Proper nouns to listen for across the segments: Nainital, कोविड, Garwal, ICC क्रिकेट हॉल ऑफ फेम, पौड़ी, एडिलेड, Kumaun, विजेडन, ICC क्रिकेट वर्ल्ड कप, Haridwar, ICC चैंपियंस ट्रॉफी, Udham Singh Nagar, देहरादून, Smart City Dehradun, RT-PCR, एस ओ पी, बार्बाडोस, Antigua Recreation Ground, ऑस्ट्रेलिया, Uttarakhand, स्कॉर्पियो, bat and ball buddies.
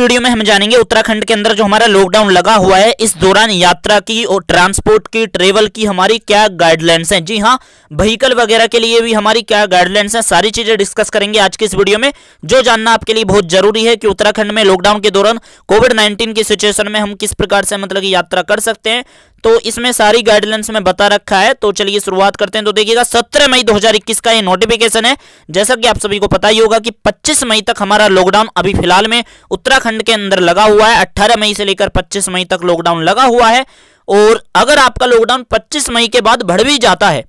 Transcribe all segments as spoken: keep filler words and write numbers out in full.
Video में हम जानेंगे उत्तराखंड के अंदर जो हमारा लॉकडाउन लगा हुआ है, इस दौरान यात्रा की और ट्रांसपोर्ट की, ट्रेवल की हमारी क्या गाइडलाइंस हैं। जी हाँ, व्हीकल वगैरह के लिए भी हमारी क्या गाइडलाइंस हैं, सारी चीजें डिस्कस करेंगे आज की इस वीडियो में, जो जानना आपके लिए बहुत जरूरी है कि उत्तराखंड में लॉकडाउन के दौरान कोविड नाइन्टीन की सिचुएशन में हम किस प्रकार से मतलब की यात्रा कर सकते हैं। तो इसमें सारी गाइडलाइंस में बता रखा है, तो चलिए शुरुआत करते हैं। तो देखिएगा सत्रह मई दो हज़ार इक्कीस का ये नोटिफिकेशन है। जैसा कि आप सभी को पता ही होगा कि पच्चीस मई तक हमारा लॉकडाउन अभी फिलहाल में उत्तराखंड के अंदर लगा हुआ है। अठारह मई से लेकर पच्चीस मई तक लॉकडाउन लगा हुआ है। और अगर आपका लॉकडाउन पच्चीस मई के बाद बढ़ भी जाता है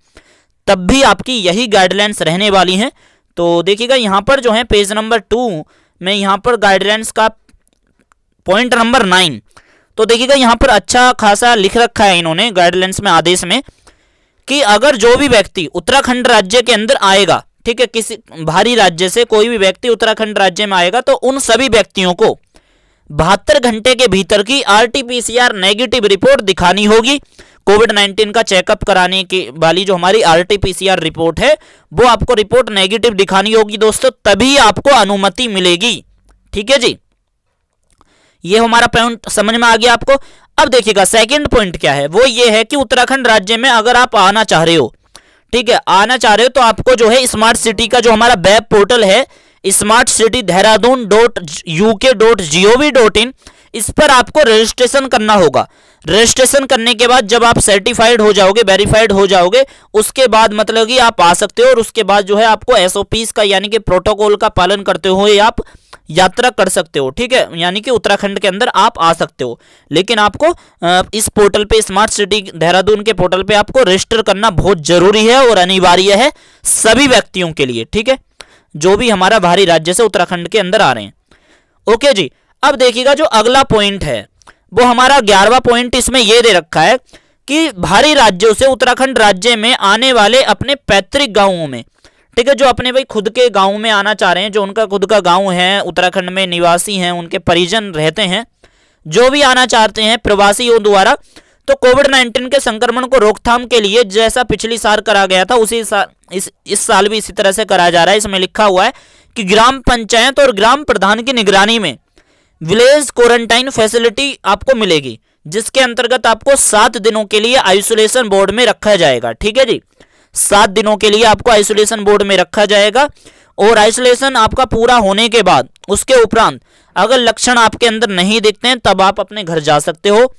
तब भी आपकी यही गाइडलाइंस रहने वाली है। तो देखिएगा यहाँ पर जो है पेज नंबर टू में यहाँ पर गाइडलाइंस का पॉइंट नंबर नाइन, तो देखिएगा यहाँ पर अच्छा खासा लिख रखा है इन्होंने गाइडलाइंस में, आदेश में, कि अगर जो भी व्यक्ति उत्तराखंड राज्य के अंदर आएगा, ठीक है, किसी बाहरी राज्य से कोई भी व्यक्ति उत्तराखंड राज्य में आएगा तो उन सभी व्यक्तियों को बहत्तर घंटे के भीतर की R T P C R negative report दिखानी होगी। कोविड नाइन्टीन का चेकअप कराने की वाली जो हमारी R T P C R report है वो आपको रिपोर्ट नेगेटिव दिखानी होगी दोस्तों, तभी आपको अनुमति मिलेगी। ठीक है जी, ये हमारा पॉइंट समझ में आ गया आपको। अब देखिएगा सेकंड पॉइंट क्या है, वो ये है कि उत्तराखंड राज्य में अगर आप आना चाह रहे हो, ठीक है, आना चाह रहे हो तो आपको जो है स्मार्ट सिटी का जो हमारा वेब पोर्टल है smart city देहरादून dot U K dot G O V dot in, इस पर आपको रजिस्ट्रेशन करना होगा। रजिस्ट्रेशन करने के बाद जब आप सर्टिफाइड हो जाओगे, वेरीफाइड हो जाओगे, उसके बाद मतलब कि आप आ सकते हो। और उसके बाद जो है आपको एस ओ पीज का यानी कि प्रोटोकॉल का पालन करते हुए आप यात्रा कर सकते हो। ठीक है, यानी कि उत्तराखंड के अंदर आप आ सकते हो, लेकिन आपको इस पोर्टल पे, स्मार्ट सिटी देहरादून के पोर्टल पे आपको रजिस्टर करना बहुत जरूरी है और अनिवार्य है सभी व्यक्तियों के लिए। ठीक है, जो भी हमारा बाहरी राज्य से उत्तराखंड के अंदर आ रहे हैं। ओके जी, अब देखिएगा जो अगला पॉइंट है वो हमारा ग्यारहवां पॉइंट, इसमें यह दे रखा है कि बाहरी राज्यों से उत्तराखंड राज्य में आने वाले अपने पैतृक गाँवों में, ठीक है, जो अपने भाई खुद के गांव में आना चाह रहे हैं, जो उनका खुद का गांव है, उत्तराखंड में निवासी हैं, उनके परिजन रहते हैं, जो भी आना चाहते हैं प्रवासियों द्वारा, तो कोविड नाइन्टीन के संक्रमण को रोकथाम के लिए जैसा पिछली साल करा गया था उसी साल इस इस साल भी इसी तरह से कराया जा रहा है। इसमें लिखा हुआ है कि ग्राम पंचायत और ग्राम प्रधान की निगरानी में विलेज क्वारंटाइन फैसिलिटी आपको मिलेगी, जिसके अंतर्गत आपको सात दिनों के लिए आइसोलेशन बोर्ड में रखा जाएगा। ठीक है जी, सात दिनों के लिए आपको आइसोलेशन बोर्ड में रखा जाएगा और आइसोलेशन आपका पूरा होने के बाद, उसके उपरांत अगर लक्षण आपके अंदर नहीं दिखते हैं तब आप अपने घर जा सकते हो।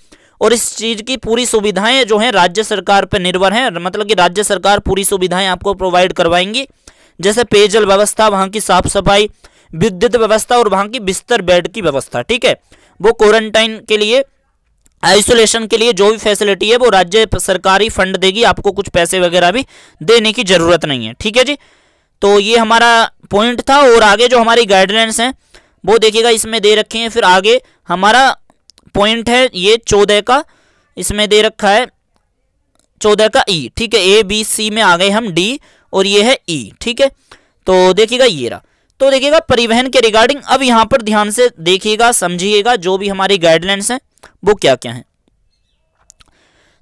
और इस चीज़ की पूरी सुविधाएं जो हैं राज्य सरकार पर निर्भर हैं, मतलब कि राज्य सरकार पूरी सुविधाएं आपको प्रोवाइड करवाएंगी, जैसे पेयजल व्यवस्था, वहाँ की साफ सफाई, विद्युत व्यवस्था और वहाँ की बिस्तर बेड की व्यवस्था। ठीक है, वो क्वारंटाइन के लिए, आइसोलेशन के लिए जो भी फैसिलिटी है वो राज्य सरकारी फंड देगी, आपको कुछ पैसे वगैरह भी देने की ज़रूरत नहीं है। ठीक है जी, तो ये हमारा पॉइंट था। और आगे जो हमारी गाइडलाइंस हैं वो देखिएगा इसमें दे रखे हैं। फिर आगे हमारा पॉइंट है ये चौदह का, इसमें दे रखा है चौदह का ई, ठीक है, ए बी सी में आ गए हम, डी, और ये है ई। ठीक है, तो देखिएगा ये रहा। तो देखिएगा परिवहन के रिगार्डिंग, अब यहाँ पर ध्यान से देखिएगा, समझिएगा जो भी हमारी गाइडलाइंस हैं वो क्या क्या है।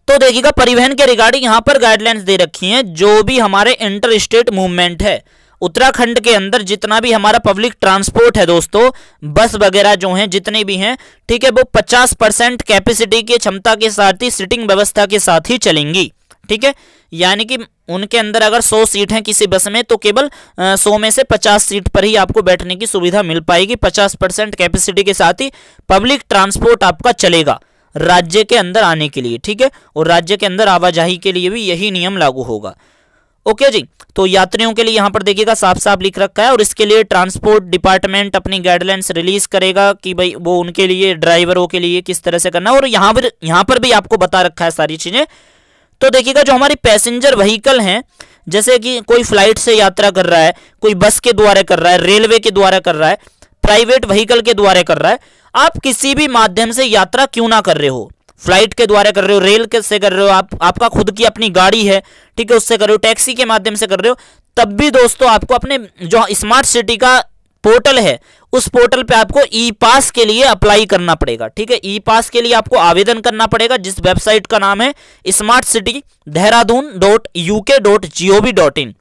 तो देखिएगा परिवहन के रिगार्डिंग यहां पर गाइडलाइंस दे रखी हैं, जो भी हमारे इंटर स्टेट मूवमेंट है उत्तराखंड के अंदर, जितना भी हमारा पब्लिक ट्रांसपोर्ट है दोस्तों, बस वगैरह जो हैं जितने भी हैं, ठीक है, वो पचास परसेंट कैपेसिटी की क्षमता के साथ ही, सीटिंग व्यवस्था के साथ ही चलेंगी। ठीक है, यानी कि उनके अंदर अगर सौ सीट हैं किसी बस में तो केवल सौ में से पचास सीट पर ही आपको बैठने की सुविधा मिल पाएगी। पचास परसेंट कैपेसिटी के साथ ही पब्लिक ट्रांसपोर्ट आपका चलेगा राज्य के अंदर आने के लिए। ठीक है, और राज्य के अंदर आवाजाही के लिए भी यही नियम लागू होगा। ओके जी, तो यात्रियों के लिए यहाँ पर देखिएगा साफ साफ लिख रखा है। और इसके लिए ट्रांसपोर्ट डिपार्टमेंट अपनी गाइडलाइंस रिलीज करेगा कि भाई वो उनके लिए, ड्राइवरों के लिए किस तरह से करना है। और यहाँ पर यहाँ पर भी आपको बता रखा है सारी चीज़ें। तो देखिएगा जो हमारी पैसेंजर व्हीकल हैं, जैसे कि कोई फ्लाइट से यात्रा कर रहा है, कोई बस के द्वारा कर रहा है, रेलवे के द्वारा कर रहा है, प्राइवेट व्हीकल के द्वारा कर रहा है, आप किसी भी माध्यम से यात्रा क्यों ना कर रहे हो, फ्लाइट के द्वारा कर रहे हो, रेल से कर रहे हो, आप आपका खुद की अपनी गाड़ी है, ठीक है, उससे कर रहे हो, टैक्सी के माध्यम से कर रहे हो, तब भी दोस्तों आपको अपने जो स्मार्ट सिटी का पोर्टल है उस पोर्टल पे आपको ई पास के लिए अप्लाई करना पड़ेगा। ठीक है, ई पास के लिए आपको आवेदन करना पड़ेगा, जिस वेबसाइट का नाम है smart city देहरादून dot U K dot G O V dot in.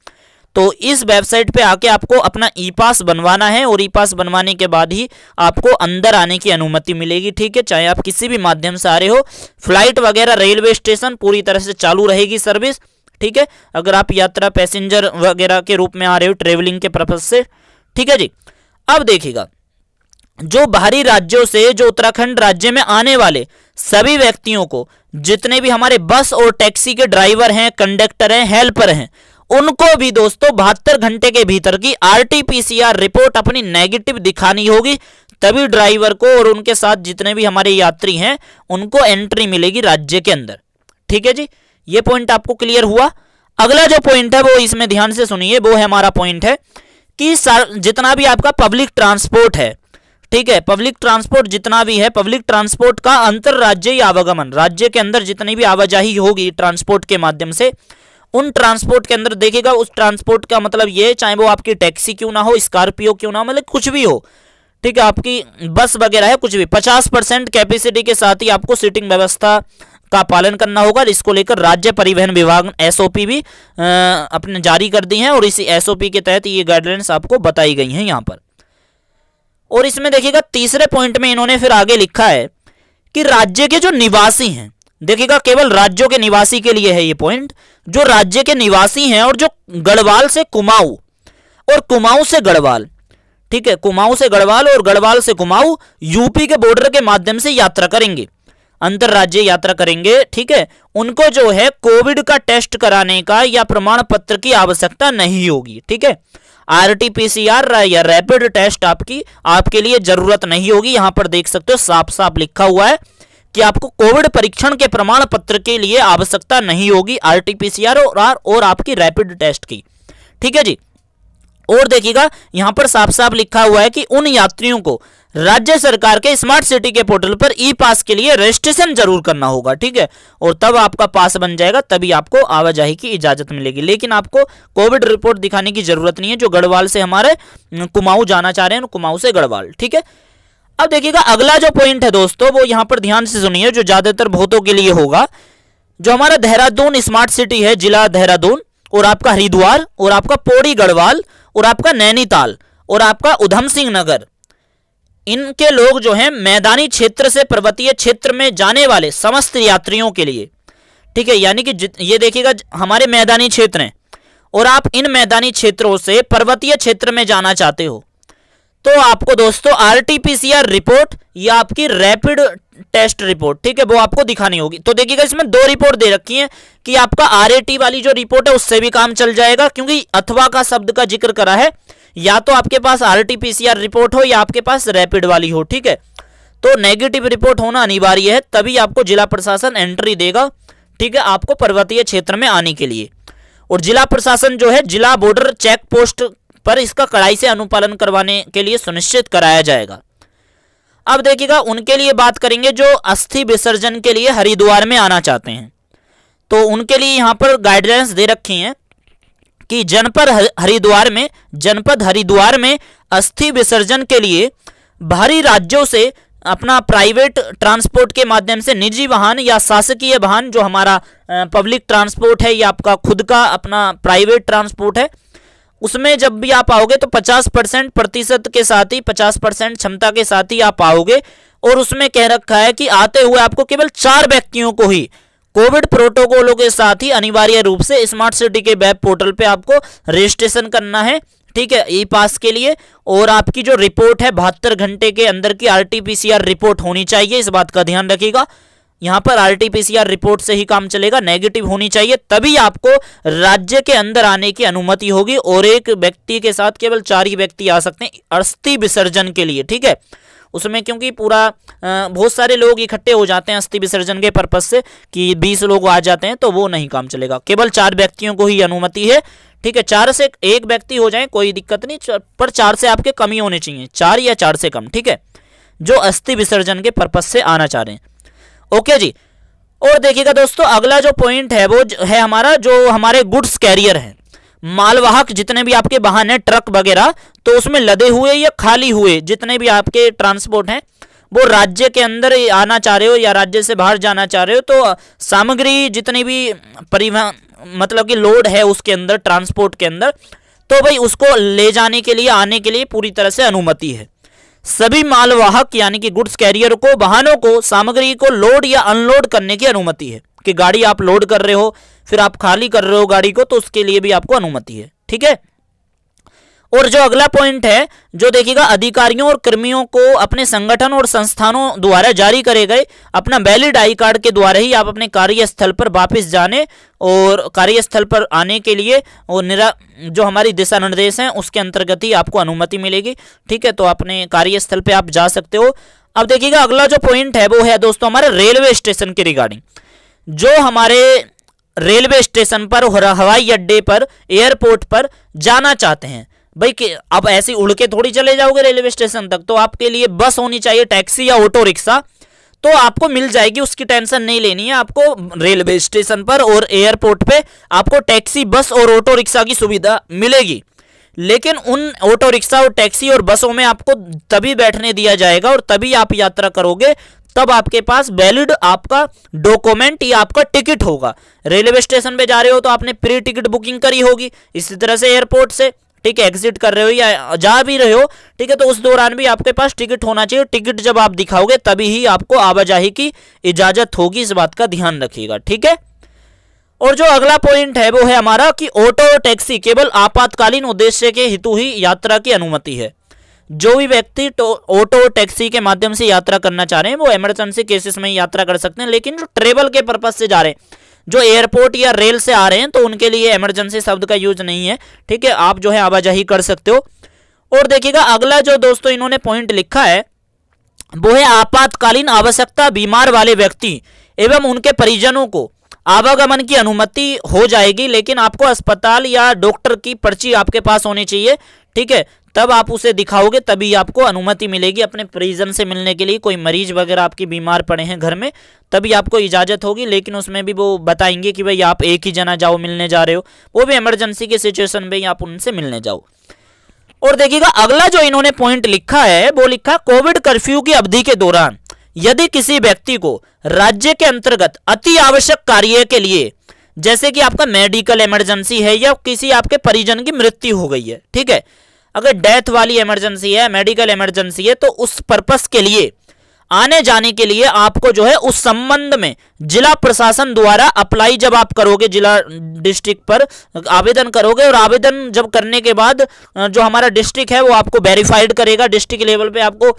तो इस वेबसाइट पे आके आपको अपना ई पास बनवाना है और ई पास बनवाने के बाद ही आपको अंदर आने की अनुमति मिलेगी। ठीक है, चाहे आप किसी भी माध्यम से आ रहे हो, फ्लाइट वगैरह, रेलवे स्टेशन पूरी तरह से चालू रहेगी सर्विस। ठीक है, अगर आप यात्रा पैसेंजर वगैरह के रूप में आ रहे हो ट्रेवलिंग के पर्पज से। ठीक है जी, अब देखिएगा जो बाहरी राज्यों से जो उत्तराखंड राज्य में आने वाले सभी व्यक्तियों को, जितने भी हमारे बस और टैक्सी के ड्राइवर हैं, कंडक्टर हैं, हेल्पर हैं, उनको भी दोस्तों बहत्तर घंटे के भीतर की R T P C R report अपनी नेगेटिव दिखानी होगी, तभी ड्राइवर को और उनके साथ जितने भी हमारे यात्री हैं उनको एंट्री मिलेगी राज्य के अंदर। ठीक है जी, ये पॉइंट आपको क्लियर हुआ। अगला जो पॉइंट है वो इसमें ध्यान से सुनिए, वो है हमारा पॉइंट है कि जितना भी आपका पब्लिक ट्रांसपोर्ट है, ठीक है, पब्लिक ट्रांसपोर्ट जितना भी है, पब्लिक ट्रांसपोर्ट का अंतर राज्य आवागमन, राज्य के अंदर जितनी भी आवाजाही होगी ट्रांसपोर्ट के माध्यम से, उन ट्रांसपोर्ट के अंदर देखिएगा, उस ट्रांसपोर्ट का मतलब ये, चाहे वो आपकी टैक्सी क्यों ना हो, स्कॉर्पियो क्यों ना हो, मतलब कुछ भी हो, ठीक है, आपकी बस वगैरह है, कुछ भी, पचास परसेंट कैपेसिटी के साथ ही आपको सीटिंग व्यवस्था का पालन करना होगा। इसको लेकर राज्य परिवहन विभाग एस ओ पी भी अपने जारी कर दी है और इसी एस ओ पी के तहत ये गाइडलाइंस आपको बताई गई हैं यहाँ पर। और इसमें देखिएगा तीसरे पॉइंट में इन्होंने फिर आगे लिखा है कि राज्य के जो निवासी हैं, देखिएगा केवल राज्यों के निवासी के लिए है ये पॉइंट, जो राज्य के निवासी हैं और जो गढ़वाल से कुमाऊं और कुमाऊं से गढ़वाल, ठीक है, कुमाऊं से गढ़वाल और गढ़वाल से कुमाऊं यूपी के बॉर्डर के माध्यम से यात्रा करेंगे, अंतर राज्य यात्रा करेंगे। ठीक है, उनको जो है कोविड का टेस्ट कराने का या प्रमाण पत्र की आवश्यकता नहीं होगी। ठीक है, R T P C R या रैपिड टेस्ट आपकी आपके लिए जरूरत नहीं होगी। यहां पर देख सकते हो साफ साफ लिखा हुआ है कि आपको कोविड परीक्षण के प्रमाण पत्र के लिए आवश्यकता नहीं होगी R T P C R और, और आपकी रैपिड टेस्ट की। ठीक है जी, और देखिएगा यहां पर साफ साफ लिखा हुआ है कि उन यात्रियों को राज्य सरकार के स्मार्ट सिटी के पोर्टल पर ई पास के लिए रजिस्ट्रेशन जरूर करना होगा। ठीक है, और तब आपका पास बन जाएगा, तभी आपको आवाजाही की इजाजत मिलेगी, लेकिन आपको कोविड रिपोर्ट दिखाने की जरूरत नहीं है जो गढ़वाल से हमारे कुमाऊं जाना चाह रहे हैं, कुमाऊं से गढ़वाल। ठीक है, अब देखिएगा अगला जो पॉइंट है दोस्तों वो यहाँ पर ध्यान से सुनिए, जो ज्यादातर बहुतों के लिए होगा, जो हमारा देहरादून स्मार्ट सिटी है, जिला देहरादून और आपका हरिद्वार और आपका पौड़ी गढ़वाल और आपका नैनीताल और आपका उधम सिंह नगर, इनके लोग जो हैं मैदानी क्षेत्र से पर्वतीय क्षेत्र में जाने वाले समस्त यात्रियों के लिए। ठीक है, यानी कि ये देखिएगा हमारे मैदानी क्षेत्र हैं और आप इन मैदानी क्षेत्रों से पर्वतीय क्षेत्र में जाना चाहते हो तो आपको दोस्तों R T P C R report या आपकी रैपिड टेस्ट रिपोर्ट, ठीक है, वो आपको दिखानी होगी। तो देखिएगा इसमें दो रिपोर्ट दे रखी है कि आपका आर ए टी वाली जो रिपोर्ट है उससे भी काम चल जाएगा, क्योंकि अथवा का शब्द का जिक्र करा है, या तो आपके पास R T P C R report हो या आपके पास रैपिड वाली हो। ठीक है, तो नेगेटिव रिपोर्ट होना अनिवार्य है, तभी आपको जिला प्रशासन एंट्री देगा। ठीक है, आपको पर्वतीय क्षेत्र में आने के लिए, और जिला प्रशासन जो है जिला बॉर्डर चेक पोस्ट पर इसका कड़ाई से अनुपालन करवाने के लिए सुनिश्चित कराया जाएगा। अब देखिएगा उनके लिए बात करेंगे जो अस्थि विसर्जन के लिए हरिद्वार में आना चाहते हैं, तो उनके लिए यहाँ पर गाइडलाइंस दे रखी हैं कि जनपद हरिद्वार में जनपद हरिद्वार में अस्थि विसर्जन के लिए बाहरी राज्यों से अपना प्राइवेट ट्रांसपोर्ट के माध्यम से निजी वाहन या शासकीय वाहन, जो हमारा पब्लिक ट्रांसपोर्ट है या आपका खुद का अपना प्राइवेट ट्रांसपोर्ट है, उसमें जब भी आप आओगे तो पचास परसेंट प्रतिशत के साथ ही पचास परसेंट क्षमता के साथ ही आप आओगे। और उसमें कह रखा है कि आते हुए आपको केवल चार व्यक्तियों को ही कोविड प्रोटोकॉलों के साथ ही अनिवार्य रूप से स्मार्ट सिटी के वेब पोर्टल पे आपको रजिस्ट्रेशन करना है। ठीक है, ई पास के लिए, और आपकी जो रिपोर्ट है बहत्तर घंटे के अंदर की R T P C R report होनी चाहिए, इस बात का ध्यान रखिएगा। यहाँ पर R T P C R report से ही काम चलेगा, नेगेटिव होनी चाहिए, तभी आपको राज्य के अंदर आने की अनुमति होगी, और एक व्यक्ति के साथ केवल चार ही व्यक्ति आ सकते हैं अस्थि विसर्जन के लिए। ठीक है, उसमें क्योंकि पूरा बहुत सारे लोग इकट्ठे हो जाते हैं अस्थि विसर्जन के पर्पज से कि बीस लोग आ जाते हैं, तो वो नहीं काम चलेगा, केवल चार व्यक्तियों को ही अनुमति है। ठीक है, चार से एक व्यक्ति हो जाए कोई दिक्कत नहीं, पर चार से आपके कम ही होने चाहिए, चार या चार से कम। ठीक है, जो अस्थि विसर्जन के पर्पज से आना चाह रहे हैं। ओके जी, और देखिएगा दोस्तों अगला जो पॉइंट है वो है हमारा जो हमारे गुड्स कैरियर है, मालवाहक जितने भी आपके वाहन हैं, ट्रक वगैरह, तो उसमें लदे हुए या खाली हुए जितने भी आपके ट्रांसपोर्ट हैं, वो राज्य के अंदर आना चाह रहे हो या राज्य से बाहर जाना चाह रहे हो, तो सामग्री जितनी भी परिवहन मतलब कि लोड है उसके अंदर, ट्रांसपोर्ट के अंदर, तो भाई उसको ले जाने के लिए आने के लिए पूरी तरह से अनुमति है। सभी मालवाहक यानी कि गुड्स कैरियर को, वाहनों को, सामग्री को लोड या अनलोड करने की अनुमति है कि गाड़ी आप लोड कर रहे हो फिर आप खाली कर रहे हो गाड़ी को, तो उसके लिए भी आपको अनुमति है। ठीक है। और जो अगला पॉइंट है जो देखिएगा, अधिकारियों और कर्मियों को अपने संगठन और संस्थानों द्वारा जारी करे गए अपना वैलिड आई कार्ड के द्वारा ही आप अपने कार्यस्थल पर वापस जाने और कार्यस्थल पर आने के लिए और निरा जो हमारी दिशा निर्देश हैं उसके अंतर्गत ही आपको अनुमति मिलेगी। ठीक है, तो अपने कार्यस्थल पर आप जा सकते हो। अब देखिएगा अगला जो पॉइंट है वो है दोस्तों हमारे रेलवे स्टेशन के रिगार्डिंग। जो हमारे रेलवे स्टेशन पर, हवाई अड्डे पर, एयरपोर्ट पर जाना चाहते हैं भाई कि अब ऐसे उड़ के थोड़ी चले जाओगे रेलवे स्टेशन तक, तो आपके लिए बस होनी चाहिए, टैक्सी या ऑटो रिक्शा, तो आपको मिल जाएगी, उसकी टेंशन नहीं लेनी है। आपको रेलवे स्टेशन पर और एयरपोर्ट पे आपको टैक्सी, बस और ऑटो रिक्शा की सुविधा मिलेगी। लेकिन उन ऑटो रिक्शा और टैक्सी और बसों में आपको तभी बैठने दिया जाएगा और तभी आप यात्रा करोगे तब आपके पास वैलिड आपका डॉक्यूमेंट या आपका टिकट होगा। रेलवे स्टेशन पे जा रहे हो तो आपने प्री टिकट बुकिंग करी होगी, इसी तरह से एयरपोर्ट से, ठीक है, एग्जिट कर रहे हो या जा भी रहे हो, ठीक है, तो उस दौरान भी आपके पास टिकट होना चाहिए। टिकट जब आप दिखाओगे तभी ही आपको आवाजाही की इजाजत होगी, इस बात का ध्यान रखिएगा। ठीक है। और जो अगला पॉइंट है वो है हमारा कि ऑटो और टैक्सी केवल आपातकालीन उद्देश्य के हेतु ही यात्रा की अनुमति है। जो भी व्यक्ति ऑटो और टैक्सी के माध्यम से यात्रा करना चाह रहे हैं वो इमरजेंसी केसेस में यात्रा कर सकते हैं। लेकिन जो ट्रेवल के पर्पज से जा रहे हैं, जो एयरपोर्ट या रेल से आ रहे हैं, तो उनके लिए इमरजेंसी शब्द का यूज नहीं है। ठीक है, आप जो है आवाजाही कर सकते हो। और देखिएगा अगला जो दोस्तों इन्होंने पॉइंट लिखा है वो है आपातकालीन आवश्यकता बीमार वाले व्यक्ति एवं उनके परिजनों को आवागमन की अनुमति हो जाएगी, लेकिन आपको अस्पताल या डॉक्टर की पर्ची आपके पास होनी चाहिए। ठीक है, तब आप उसे दिखाओगे तभी आपको अनुमति मिलेगी अपने परिजन से मिलने के लिए। कोई मरीज वगैरह आपके बीमार पड़े हैं घर में, तभी आपको इजाज़त होगी। लेकिन उसमें भी वो बताएंगे कि भाई आप एक ही जना जाओ मिलने जा रहे हो, वो भी इमरजेंसी के सिचुएशन में ही आप उनसे मिलने जाओ। और देखिएगा अगला जो इन्होंने पॉइंट लिखा है वो लिखा कोविड कर्फ्यू की अवधि के दौरान यदि किसी व्यक्ति को राज्य के अंतर्गत अति आवश्यक कार्य के लिए, जैसे कि आपका मेडिकल इमरजेंसी है या किसी आपके परिजन की मृत्यु हो गई है, ठीक है, अगर डेथ वाली इमरजेंसी है, मेडिकल इमरजेंसी है, तो उस पर्पस के लिए आने जाने के लिए आपको जो है उस संबंध में जिला प्रशासन द्वारा अप्लाई जब आप करोगे, जिला डिस्ट्रिक्ट पर आवेदन करोगे और आवेदन जब करने के बाद जो हमारा डिस्ट्रिक्ट है वो आपको वेरीफाइड करेगा, डिस्ट्रिक्ट लेवल पे आपको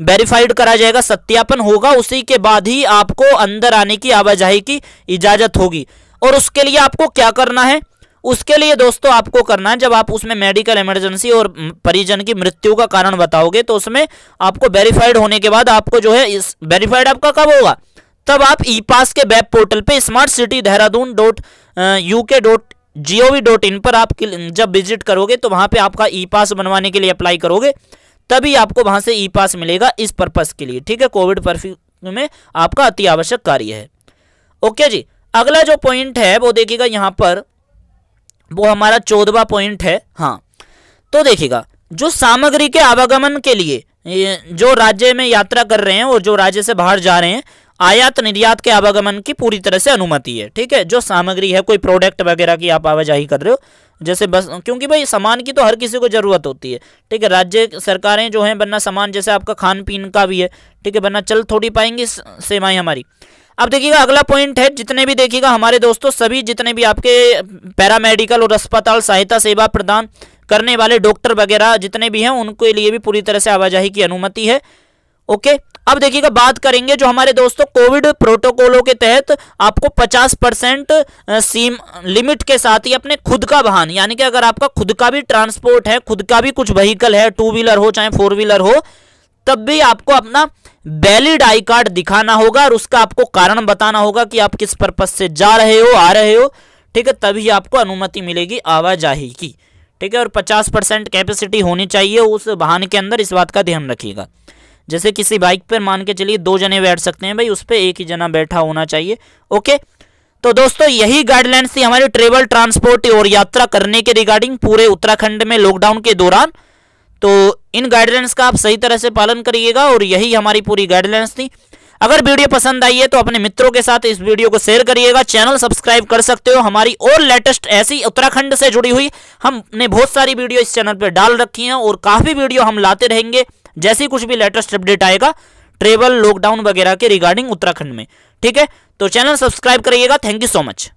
वेरीफाइड करा जाएगा, सत्यापन होगा, उसी के बाद ही आपको अंदर आने की, आवाजाही की इजाज़त होगी। और उसके लिए आपको क्या करना है, उसके लिए दोस्तों आपको करना है, जब आप उसमें मेडिकल इमरजेंसी और परिजन की मृत्यु का कारण बताओगे तो उसमें आपको वेरीफाइड होने के बाद आपको जो है, इस वेरीफाइड आपका कब होगा, तब आप ई पास के वेब पोर्टल पे smart city देहरादून dot UK dot G O V dot in पर आप जब विजिट करोगे तो वहाँ पे आपका ई पास बनवाने के लिए अप्लाई करोगे तभी आपको वहाँ से ई पास मिलेगा, इस पर्पज़ के लिए। ठीक है, कोविड कर्फ्यू में आपका अति आवश्यक कार्य है। ओके जी, अगला जो पॉइंट है वो देखिएगा यहाँ पर, वो हमारा चौदहवां पॉइंट है। हाँ, तो देखिएगा जो सामग्री के आवागमन के लिए जो राज्य में यात्रा कर रहे हैं और जो राज्य से बाहर जा रहे हैं, आयात निर्यात के आवागमन की पूरी तरह से अनुमति है। ठीक है, जो सामग्री है, कोई प्रोडक्ट वगैरह की आप आवाजाही कर रहे हो, जैसे बस, क्योंकि भाई सामान की तो हर किसी को ज़रूरत होती है। ठीक है, राज्य सरकारें जो हैं वरना सामान जैसे आपका खान पीन का भी है, ठीक है, वरना चल थोड़ी पाएंगी सेवाएँ हमारी। अब देखिएगा अगला पॉइंट है, जितने भी देखिएगा हमारे दोस्तों सभी जितने भी आपके पैरामेडिकल और अस्पताल सहायता सेवा प्रदान करने वाले डॉक्टर वगैरह जितने भी हैं उनके लिए भी पूरी तरह से आवाजाही की अनुमति है। ओके, अब देखिएगा बात करेंगे जो हमारे दोस्तों कोविड प्रोटोकॉलों के तहत आपको पचास परसेंट सीम लिमिट के साथ ही अपने खुद का वाहन, यानी कि अगर आपका खुद का भी ट्रांसपोर्ट है, खुद का भी कुछ व्हीकल है, टू व्हीलर हो चाहे फोर व्हीलर हो, तब भी आपको अपना वैलिड आई कार्ड दिखाना होगा और उसका आपको कारण बताना होगा कि आप किस पर्पज से जा रहे हो, आ रहे हो। ठीक है, तभी आपको अनुमति मिलेगी आवाजाही की। ठीक है, और पचास परसेंट कैपेसिटी होनी चाहिए उस वाहन के अंदर, इस बात का ध्यान रखिएगा। जैसे किसी बाइक पर मान के चलिए दो जने बैठ सकते हैं, भाई उस पर एक ही जना बैठा होना चाहिए। ओके, तो दोस्तों यही गाइडलाइंस थी हमारे ट्रेवल, ट्रांसपोर्ट और यात्रा करने के रिगार्डिंग पूरे उत्तराखंड में लॉकडाउन के दौरान। तो इन गाइडलाइंस का आप सही तरह से पालन करिएगा और यही हमारी पूरी गाइडलाइंस थी। अगर वीडियो पसंद आई है तो अपने मित्रों के साथ इस वीडियो को शेयर करिएगा, चैनल सब्सक्राइब कर सकते हो। हमारी और लेटेस्ट ऐसी उत्तराखंड से जुड़ी हुई हमने बहुत सारी वीडियो इस चैनल पर डाल रखी हैं और काफ़ी वीडियो हम लाते रहेंगे जैसे ही कुछ भी लेटेस्ट अपडेट आएगा ट्रेवल, लॉकडाउन वगैरह के रिगार्डिंग उत्तराखंड में। ठीक है, तो चैनल सब्सक्राइब करिएगा। Thank you so much.